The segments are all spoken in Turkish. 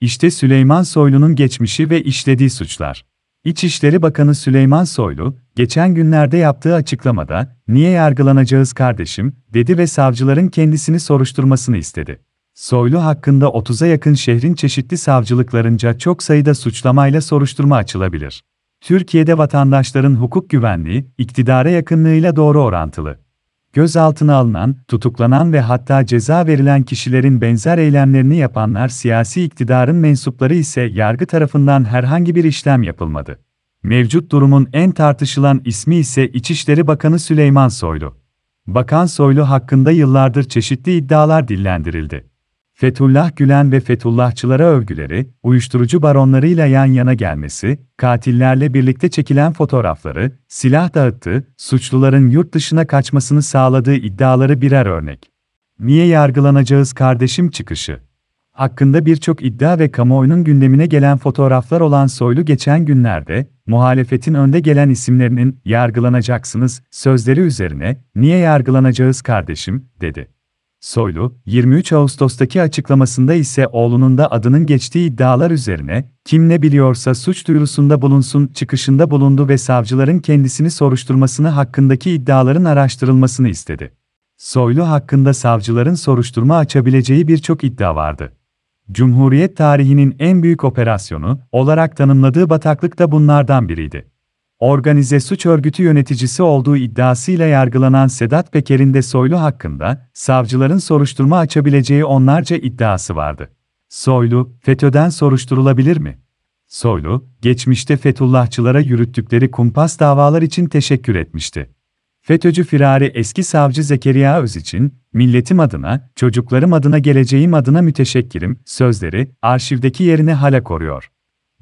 İşte Süleyman Soylu'nun geçmişi ve işlediği suçlar. İçişleri Bakanı Süleyman Soylu, geçen günlerde yaptığı açıklamada, "Niye yargılanacağız kardeşim?" dedi ve savcıların kendisini soruşturmasını istedi. Soylu hakkında 30'a yakın şehrin çeşitli savcılıklarınca çok sayıda suçlamayla soruşturma açılabilir. Türkiye'de vatandaşların hukuk güvenliği, iktidara yakınlığıyla doğru orantılı. Gözaltına alınan, tutuklanan ve hatta ceza verilen kişilerin benzer eylemlerini yapanlar siyasi iktidarın mensupları ise yargı tarafından herhangi bir işlem yapılmadı. Mevcut durumun en tartışılan ismi ise İçişleri Bakanı Süleyman Soylu. Bakan Soylu hakkında yıllardır çeşitli iddialar dillendirildi. Fethullah Gülen ve Fethullahçılara övgüleri, uyuşturucu baronlarıyla yan yana gelmesi, katillerle birlikte çekilen fotoğrafları, silah dağıttı, suçluların yurt dışına kaçmasını sağladığı iddiaları birer örnek. "Niye yargılanacağız kardeşim?" çıkışı hakkında birçok iddia ve kamuoyunun gündemine gelen fotoğraflar olan Soylu geçen günlerde, muhalefetin önde gelen isimlerinin "yargılanacaksınız" sözleri üzerine "Niye yargılanacağız kardeşim?" dedi. Soylu, 23 Ağustos'taki açıklamasında ise oğlunun da adının geçtiği iddialar üzerine "Kim ne biliyorsa suç duyurusunda bulunsun" çıkışında bulundu ve savcıların kendisini soruşturmasını hakkındaki iddiaların araştırılmasını istedi. Soylu hakkında savcıların soruşturma açabileceği birçok iddia vardı. Cumhuriyet tarihinin en büyük operasyonu olarak tanımladığı bataklık da bunlardan biriydi. Organize suç örgütü yöneticisi olduğu iddiasıyla yargılanan Sedat Peker'in de Soylu hakkında, savcıların soruşturma açabileceği onlarca iddiası vardı. Soylu, FETÖ'den soruşturulabilir mi? Soylu, geçmişte Fethullahçılara yürüttükleri kumpas davalar için teşekkür etmişti. FETÖ'cü firari eski savcı Zekeriya Öz için, "Milletim adına, çocuklarım adına, geleceğim adına müteşekkirim" sözleri, arşivdeki yerini hala koruyor.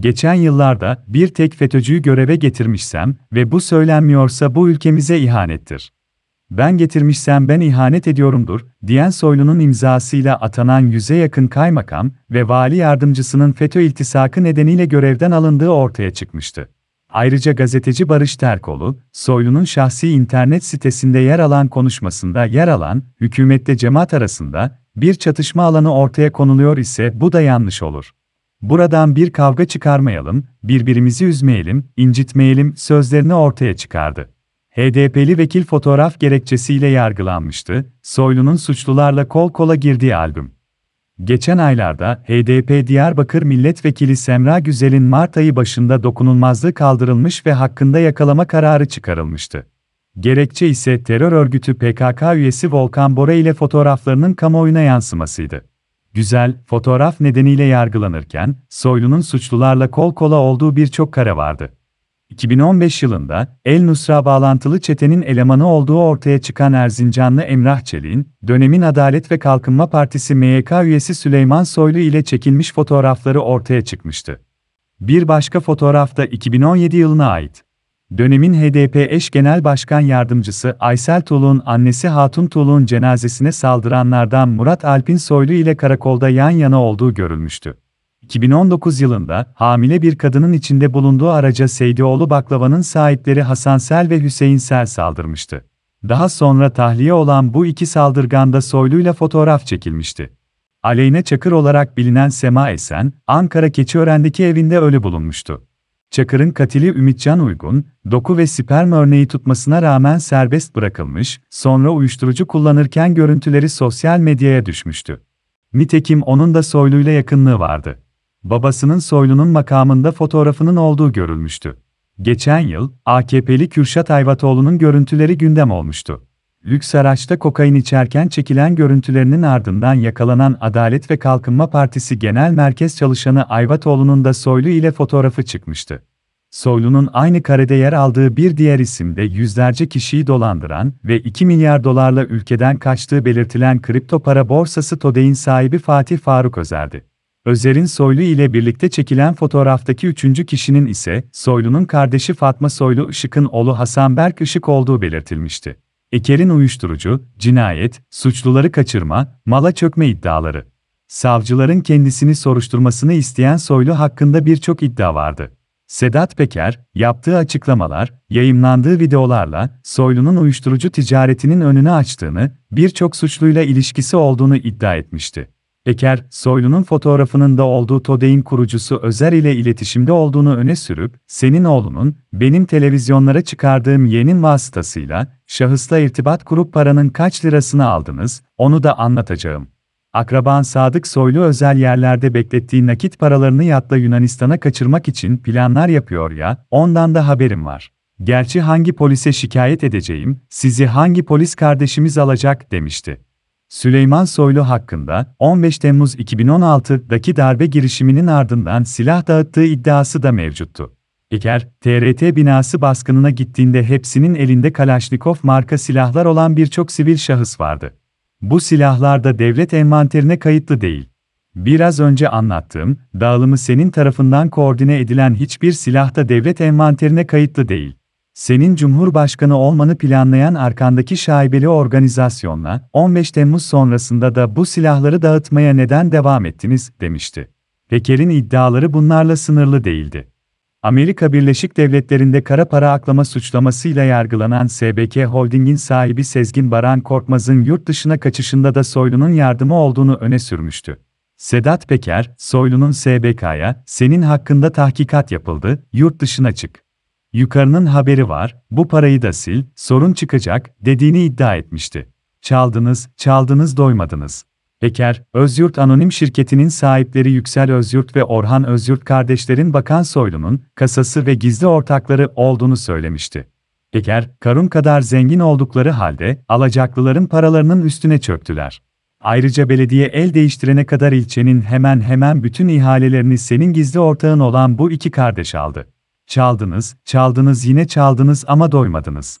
"Geçen yıllarda bir tek FETÖ'cüyü göreve getirmişsem ve bu söylenmiyorsa bu ülkemize ihanettir. Ben getirmişsem ben ihanet ediyorumdur" diyen Soylu'nun imzasıyla atanan 100'e yakın kaymakam ve vali yardımcısının FETÖ iltisakı nedeniyle görevden alındığı ortaya çıkmıştı. Ayrıca gazeteci Barış Terkoğlu, Soylu'nun şahsi internet sitesinde yer alan konuşmasında yer alan "Hükümetle cemaat arasında bir çatışma alanı ortaya konuluyor ise bu da yanlış olur. Buradan bir kavga çıkarmayalım, birbirimizi üzmeyelim, incitmeyelim" sözlerini ortaya çıkardı. HDP'li vekil fotoğraf gerekçesiyle yargılanmıştı, Soylu'nun suçlularla kol kola girdiği albüm. Geçen aylarda HDP Diyarbakır Milletvekili Semra Güzel'in Mart ayı başında dokunulmazlığı kaldırılmış ve hakkında yakalama kararı çıkarılmıştı. Gerekçe ise terör örgütü PKK üyesi Volkan Bora ile fotoğraflarının kamuoyuna yansımasıydı. Güzel, fotoğraf nedeniyle yargılanırken, Soylu'nun suçlularla kol kola olduğu birçok kare vardı. 2015 yılında, El-Nusra bağlantılı çetenin elemanı olduğu ortaya çıkan Erzincanlı Emrah Çelik'in, dönemin Adalet ve Kalkınma Partisi MYK üyesi Süleyman Soylu ile çekilmiş fotoğrafları ortaya çıkmıştı. Bir başka fotoğraf da 2017 yılına ait. Dönemin HDP eş genel başkan yardımcısı Aysel Tolu'nun annesi Hatun Tolu'nun cenazesine saldıranlardan Murat Alpin Soylu ile karakolda yan yana olduğu görülmüştü. 2019 yılında hamile bir kadının içinde bulunduğu araca Seydioğlu Baklava'nın sahipleri Hasan Sel ve Hüseyin Sel saldırmıştı. Daha sonra tahliye olan bu iki saldırganda Soylu ile fotoğraf çekilmişti. Aleyna Çakır olarak bilinen Sema Esen, Ankara Keçiören'deki evinde ölü bulunmuştu. Çakır'ın katili Ümitcan Uygun, doku ve sperm örneği tutmasına rağmen serbest bırakılmış, sonra uyuşturucu kullanırken görüntüleri sosyal medyaya düşmüştü. Nitekim onun da Soylu'yla yakınlığı vardı. Babasının Soylu'nun makamında fotoğrafının olduğu görülmüştü. Geçen yıl, AKP'li Kürşat Ayvatoğlu'nun görüntüleri gündem olmuştu. Lüks araçta kokain içerken çekilen görüntülerinin ardından yakalanan Adalet ve Kalkınma Partisi Genel Merkez Çalışanı Ayvatoğlu'nun da Soylu ile fotoğrafı çıkmıştı. Soylu'nun aynı karede yer aldığı bir diğer isim de yüzlerce kişiyi dolandıran ve 2 milyar dolarla ülkeden kaçtığı belirtilen kripto para borsası Tode'nin sahibi Fatih Faruk Özer'di. Özer'in Soylu ile birlikte çekilen fotoğraftaki üçüncü kişinin ise Soylu'nun kardeşi Fatma Soylu Işık'ın oğlu Hasan Berk Işık olduğu belirtilmişti. Eker'in uyuşturucu, cinayet, suçluları kaçırma, mala çökme iddiaları. Savcıların kendisini soruşturmasını isteyen Soylu hakkında birçok iddia vardı. Sedat Peker, yaptığı açıklamalar, yayımlandığı videolarla Soylu'nun uyuşturucu ticaretinin önünü açtığını, birçok suçluyla ilişkisi olduğunu iddia etmişti. Peker, Soylu'nun fotoğrafının da olduğu Tode'in kurucusu Özer ile iletişimde olduğunu öne sürüp, senin oğlunun, benim televizyonlara çıkardığım yeğenin vasıtasıyla, şahısla irtibat kurup paranın kaç lirasını aldınız, onu da anlatacağım. Akraban Sadık Soylu özel yerlerde beklettiği nakit paralarını yatla Yunanistan'a kaçırmak için planlar yapıyor ya, ondan da haberim var. Gerçi hangi polise şikayet edeceğim, sizi hangi polis kardeşimiz alacak demişti. Süleyman Soylu hakkında 15 Temmuz 2016'daki darbe girişiminin ardından silah dağıttığı iddiası da mevcuttu. Peker, TRT binası baskınına gittiğinde hepsinin elinde Kalaşnikov marka silahlar olan birçok sivil şahıs vardı. Bu silahlar da devlet envanterine kayıtlı değil. Biraz önce anlattığım, dağılımı senin tarafından koordine edilen hiçbir silah da devlet envanterine kayıtlı değil. Senin Cumhurbaşkanı olmanı planlayan arkandaki şaibeli organizasyonla, 15 Temmuz sonrasında da bu silahları dağıtmaya neden devam ettiniz, demişti. Peker'in iddiaları bunlarla sınırlı değildi. Amerika Birleşik Devletleri'nde kara para aklama suçlamasıyla yargılanan SBK Holding'in sahibi Sezgin Baran Korkmaz'ın yurt dışına kaçışında da Soylu'nun yardımı olduğunu öne sürmüştü. Sedat Peker, Soylu'nun SBK'ya, senin hakkında tahkikat yapıldı, yurt dışına çık. Yukarının haberi var, bu parayı da sil, sorun çıkacak, dediğini iddia etmişti. Çaldınız, çaldınız doymadınız. Peker, Özyurt Anonim Şirketi'nin sahipleri Yüksel Özyurt ve Orhan Özyurt kardeşlerin Bakan Soylu'nun, kasası ve gizli ortakları olduğunu söylemişti. Peker, karun kadar zengin oldukları halde, alacaklıların paralarının üstüne çöktüler. Ayrıca belediye el değiştirene kadar ilçenin hemen hemen bütün ihalelerini senin gizli ortağın olan bu iki kardeş aldı. Çaldınız, çaldınız yine çaldınız ama doymadınız.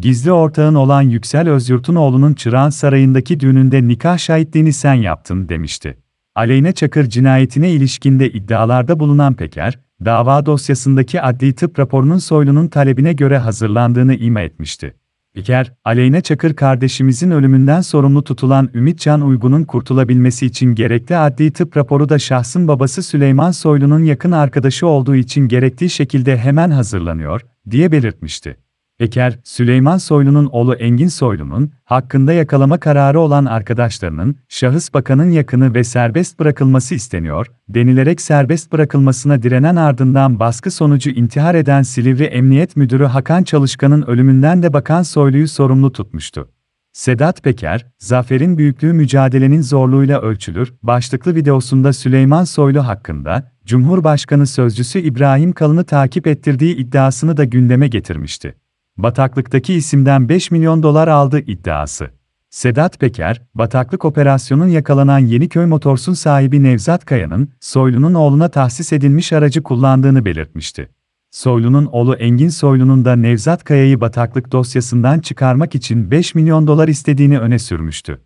Gizli ortağın olan Yüksel Özyurt'un oğlunun Çırağan Sarayı'ndaki düğününde nikah şahitliğini sen yaptın demişti. Aleyna Çakır cinayetine ilişkinde iddialarda bulunan Peker, dava dosyasındaki adli tıp raporunun Soylu'nun talebine göre hazırlandığını ima etmişti. Peker, Aleyna Çakır kardeşimizin ölümünden sorumlu tutulan Ümitcan Uygun'un kurtulabilmesi için gerekli adli tıp raporu da şahsın babası Süleyman Soylu'nun yakın arkadaşı olduğu için gerektiği şekilde hemen hazırlanıyor, diye belirtmişti. Peker, Süleyman Soylu'nun oğlu Engin Soylu'nun, hakkında yakalama kararı olan arkadaşlarının, şahıs bakanın yakını ve serbest bırakılması isteniyor, denilerek serbest bırakılmasına direnen ardından baskı sonucu intihar eden Silivri Emniyet Müdürü Hakan Çalışkan'ın ölümünden de Bakan Soylu'yu sorumlu tutmuştu. Sedat Peker, zaferin büyüklüğü mücadelenin zorluğuyla ölçülür, başlıklı videosunda Süleyman Soylu hakkında, Cumhurbaşkanı Sözcüsü İbrahim Kalın'ı takip ettirdiği iddiasını da gündeme getirmişti. Bataklıktaki isimden 5 milyon dolar aldı iddiası. Sedat Peker, bataklık operasyonun yakalanan Yeniköy Motors'un sahibi Nevzat Kaya'nın, Soylu'nun oğluna tahsis edilmiş aracı kullandığını belirtmişti. Soylu'nun oğlu Engin Soylu'nun da Nevzat Kaya'yı bataklık dosyasından çıkarmak için 5 milyon dolar istediğini öne sürmüştü.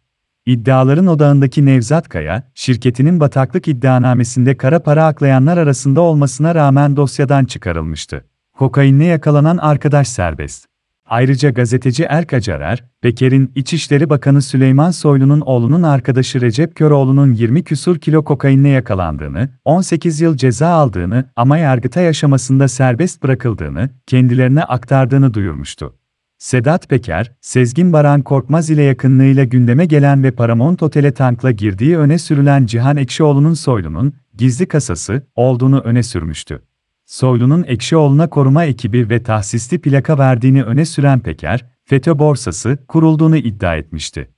İddiaların odağındaki Nevzat Kaya, şirketinin bataklık iddianamesinde kara para aklayanlar arasında olmasına rağmen dosyadan çıkarılmıştı. Kokainle yakalanan arkadaş serbest. Ayrıca gazeteci Erk Acarer, Peker'in İçişleri Bakanı Süleyman Soylu'nun oğlunun arkadaşı Recep Köroğlu'nun 20 küsur kilo kokainle yakalandığını, 18 yıl ceza aldığını ama yargıtay aşamasında serbest bırakıldığını, kendilerine aktardığını duyurmuştu. Sedat Peker, Sezgin Baran Korkmaz ile yakınlığıyla gündeme gelen ve Paramount Otel'e tankla girdiği öne sürülen Cihan Ekşioğlu'nun Soylu'nun gizli kasası olduğunu öne sürmüştü. Soylu'nun Ekşioğlu'na koruma ekibi ve tahsisli plaka verdiğini öne süren Peker, FETÖ borsası kurulduğunu iddia etmişti.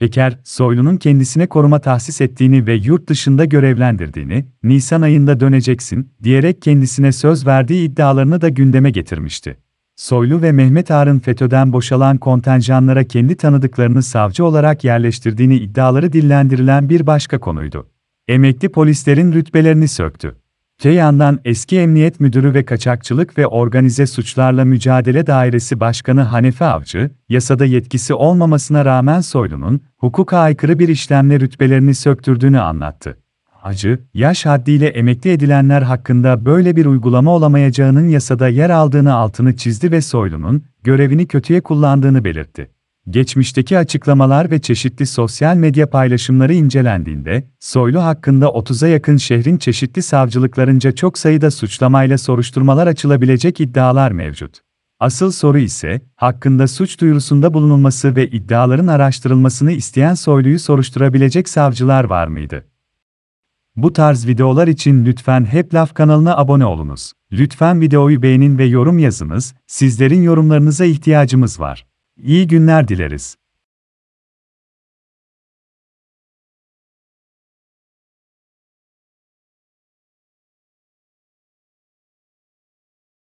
Peker, Soylu'nun kendisine koruma tahsis ettiğini ve yurt dışında görevlendirdiğini, Nisan ayında döneceksin diyerek kendisine söz verdiği iddialarını da gündeme getirmişti. Soylu ve Mehmet Ağar'ın FETÖ'den boşalan kontenjanlara kendi tanıdıklarını savcı olarak yerleştirdiğini iddiaları dillendirilen bir başka konuydu. Emekli polislerin rütbelerini söktü. Te yandan eski Emniyet Müdürü ve Kaçakçılık ve Organize Suçlarla Mücadele Dairesi Başkanı Hanefi Avcı, yasada yetkisi olmamasına rağmen Soylu'nun, hukuka aykırı bir işlemle rütbelerini söktürdüğünü anlattı. Avcı, yaş haddiyle emekli edilenler hakkında böyle bir uygulama olamayacağının yasada yer aldığını altını çizdi ve Soylu'nun, görevini kötüye kullandığını belirtti. Geçmişteki açıklamalar ve çeşitli sosyal medya paylaşımları incelendiğinde, Soylu hakkında 30'a yakın şehrin çeşitli savcılıklarınca çok sayıda suçlamayla soruşturmalar açılabilecek iddialar mevcut. Asıl soru ise, hakkında suç duyurusunda bulunulması ve iddiaların araştırılmasını isteyen Soylu'yu soruşturabilecek savcılar var mıydı? Bu tarz videolar için lütfen Hep Laf kanalına abone olunuz. Lütfen videoyu beğenin ve yorum yazınız. Sizlerin yorumlarınıza ihtiyacımız var. İyi günler dileriz.